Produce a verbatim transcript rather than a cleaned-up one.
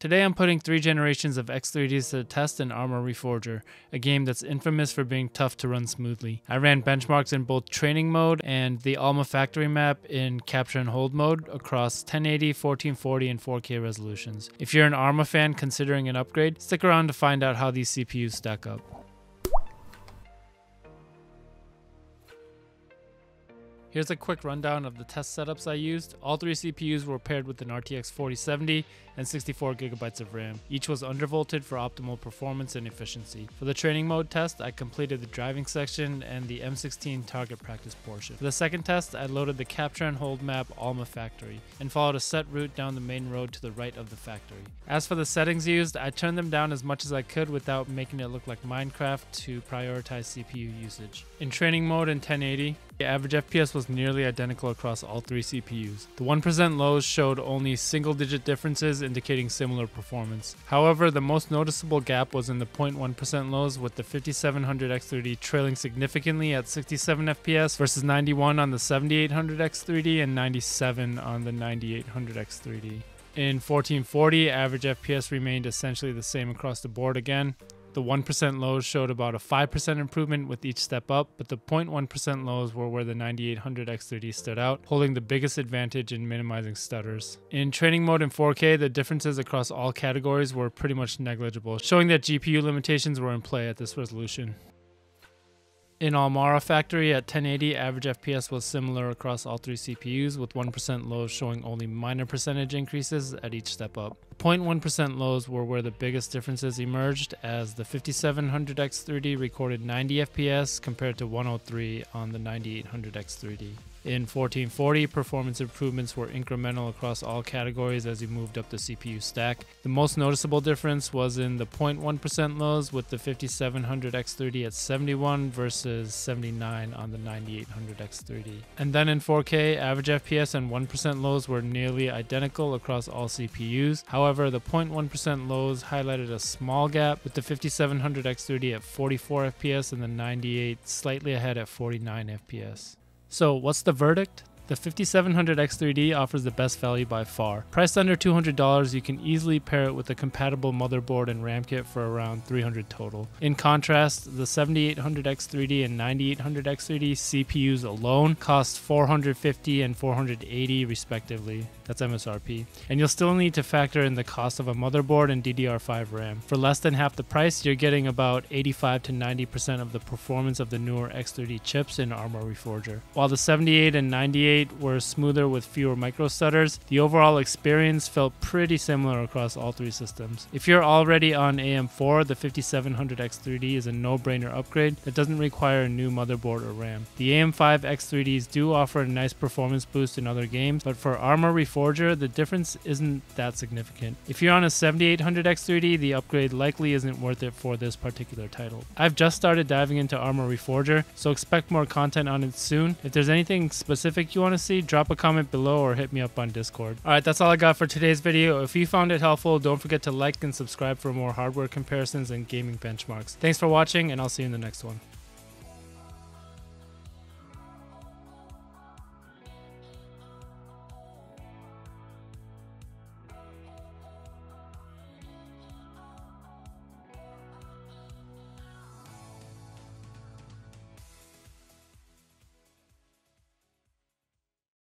Today I'm putting three generations of X three Ds to the test in Arma Reforger, a game that's infamous for being tough to run smoothly. I ran benchmarks in both training mode and the Alma factory map in capture and hold mode across ten eighty, fourteen forty, and four K resolutions. If you're an Arma fan considering an upgrade, stick around to find out how these C P Us stack up. Here's a quick rundown of the test setups I used. All three C P Us were paired with an R T X forty seventy and sixty-four gigabytes of RAM. Each was undervolted for optimal performance and efficiency. For the training mode test, I completed the driving section and the M sixteen target practice portion. For the second test, I loaded the capture and hold map Alma factory and followed a set route down the main road to the right of the factory. As for the settings used, I turned them down as much as I could without making it look like Minecraft to prioritize C P U usage. In training mode in ten eighty, the average F P S was nearly identical across all three C P Us. The one percent lows showed only single-digit differences, indicating similar performance. However, the most noticeable gap was in the zero point one percent lows, with the fifty-seven hundred X three D trailing significantly at sixty-seven F P S versus ninety-one on the seventy-eight hundred X three D and ninety-seven on the ninety-eight hundred X three D. In fourteen forty, average F P S remained essentially the same across the board again. The one percent lows showed about a five percent improvement with each step up, but the zero point one percent lows were where the ninety-eight hundred X three D stood out, holding the biggest advantage in minimizing stutters. In training mode in four K, the differences across all categories were pretty much negligible, showing that G P U limitations were in play at this resolution. In Alma Factory at ten eighty, average F P S was similar across all three C P Us, with one percent lows showing only minor percentage increases at each step up. zero point one percent lows were where the biggest differences emerged, as the fifty-seven hundred X three D recorded ninety F P S compared to one oh three on the ninety-eight hundred X three D. In fourteen forty, performance improvements were incremental across all categories as you moved up the C P U stack. The most noticeable difference was in the zero point one percent lows, with the fifty-seven hundred X three D at seventy-one versus seventy-nine on the ninety-eight hundred X three D. And then in four K, average F P S and one percent lows were nearly identical across all C P Us. However, the zero point one percent lows highlighted a small gap, with the fifty-seven hundred X three D at forty-four F P S and the ninety-eight slightly ahead at forty-nine F P S. So what's the verdict? The fifty-seven hundred X three D offers the best value by far. Priced under two hundred dollars, you can easily pair it with a compatible motherboard and RAM kit for around three hundred dollars total. In contrast, the seventy-eight hundred X three D and ninety-eight hundred X three D C P Us alone cost four hundred fifty dollars and four hundred eighty dollars respectively. That's M S R P. And you'll still need to factor in the cost of a motherboard and D D R five RAM. For less than half the price, you're getting about eighty-five to ninety percent of the performance of the newer X three D chips in Arma Reforger. While the seventy-eight and ninety-eight were smoother with fewer micro stutters, the overall experience felt pretty similar across all three systems. If you're already on A M four, the fifty-seven hundred X three D is a no-brainer upgrade that doesn't require a new motherboard or RAM. The A M five X three Ds do offer a nice performance boost in other games, but for Arma Reforger, the difference isn't that significant. If you're on a seventy-eight hundred X three D, the upgrade likely isn't worth it for this particular title. I've just started diving into Arma Reforger, so expect more content on it soon. If there's anything specific you want to see, drop a comment below or hit me up on Discord. Alright, that's all I got for today's video. If you found it helpful, don't forget to like and subscribe for more hardware comparisons and gaming benchmarks. Thanks for watching, and I'll see you in the next one.